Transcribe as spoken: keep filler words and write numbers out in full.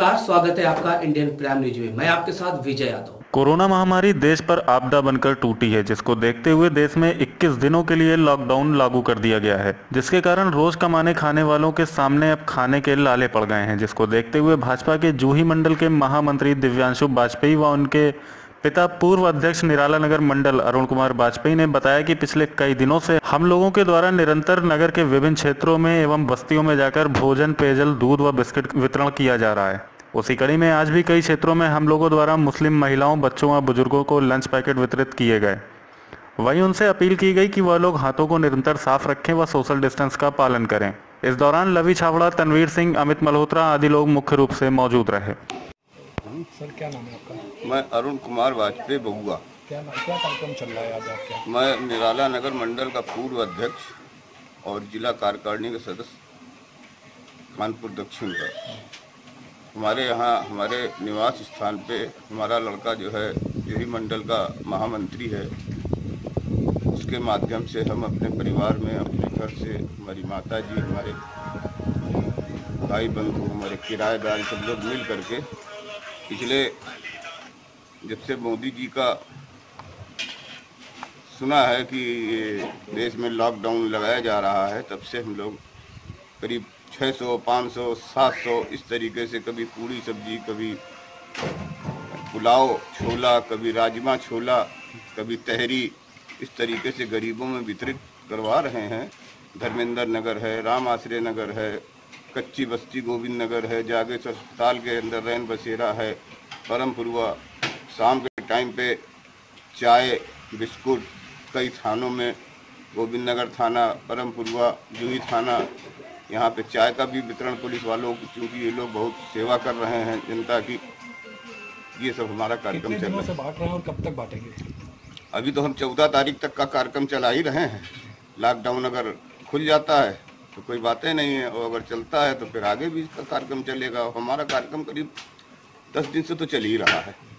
नमस्कार, स्वागत है आपका इंडियन प्राइम न्यूज में। मैं आपके साथ विजय यादव। कोरोना महामारी देश पर आपदा बनकर टूटी है, जिसको देखते हुए देश में इक्कीस दिनों के लिए लॉकडाउन लागू कर दिया गया है, जिसके कारण रोज कमाने खाने वालों के सामने अब खाने के लाले पड़ गए हैं, जिसको देखते हुए भाजपा के जूही मंडल के महामंत्री दिव्यांशु बाजपेयी व उनके पिता पूर्व अध्यक्ष निराला नगर मंडल अरुण कुमार बाजपेयी ने बताया कि पिछले कई दिनों से हम लोगों के द्वारा निरंतर नगर के विभिन्न क्षेत्रों में एवं बस्तियों में जाकर भोजन, पेयजल, दूध व बिस्किट वितरण किया जा रहा है। उसी कड़ी में आज भी कई क्षेत्रों में हम लोगों द्वारा मुस्लिम महिलाओं, बच्चों व बुजुर्गों को लंच पैकेट वितरित किए गए। वहीं उनसे अपील की गई कि वह लोग हाथों को निरंतर साफ रखें व सोशल डिस्टेंस का पालन करें। इस दौरान लवी छावड़ा, तनवीर सिंह, अमित मल्होत्रा आदि लोग मुख्य रूप से मौजूद रहे। सर, क्या नाम है आपका? मैं अरुण कुमार बाजपेयी बबुआ। क्या नाम, क्या कार्यक्रम चल रहा है आज आपका? मैं निराला नगर मंडल का पूर्व अध्यक्ष और जिला कार्यकारिणी का सदस्य कानपुर दक्षिण का, हमारे यहाँ हमारे निवास स्थान पे हमारा लड़का जो है जूही मंडल का महामंत्री है, उसके माध्यम से हम अपने परिवार में, अपने घर से, हमारी माता जी, हमारे भाई बंधु, हमारे किराएदार, सब लोग मिल करके पिछले जब से मोदी जी का सुना है कि देश में लॉकडाउन लगाया जा रहा है, तब से हम लोग करीब छह सौ, पाँच सौ, सात सौ इस तरीके से कभी पूरी सब्जी, कभी पुलाव छोला, कभी राजमा छोला, कभी तहरी, इस तरीके से गरीबों में वितरित करवा रहे हैं। धर्मेंद्र नगर है, राम आश्रय नगर है, कच्ची बस्ती गोविंद नगर है, जागेश्वर अस्पताल के अंदर रैन बसेरा है, परमपुरवा, शाम के टाइम पे चाय बिस्कुट कई थानों में, गोविंद नगर थाना, परमपुरवा, जूही थाना, यहाँ पे चाय का भी वितरण पुलिस वालों को, क्योंकि ये लोग बहुत सेवा कर रहे हैं जनता की। ये सब हमारा कार्यक्रम चल रहा है। और कब तक बांटेंगे? अभी तो हम चौदह तारीख तक का कार्यक्रम चला ही रहे हैं। लॉकडाउन अगर खुल जाता है तो कोई बातें नहीं है, और अगर चलता है तो फिर आगे भी इसका कार्यक्रम चलेगा। हमारा कार्यक्रम करीब दस दिन से तो चल ही रहा है।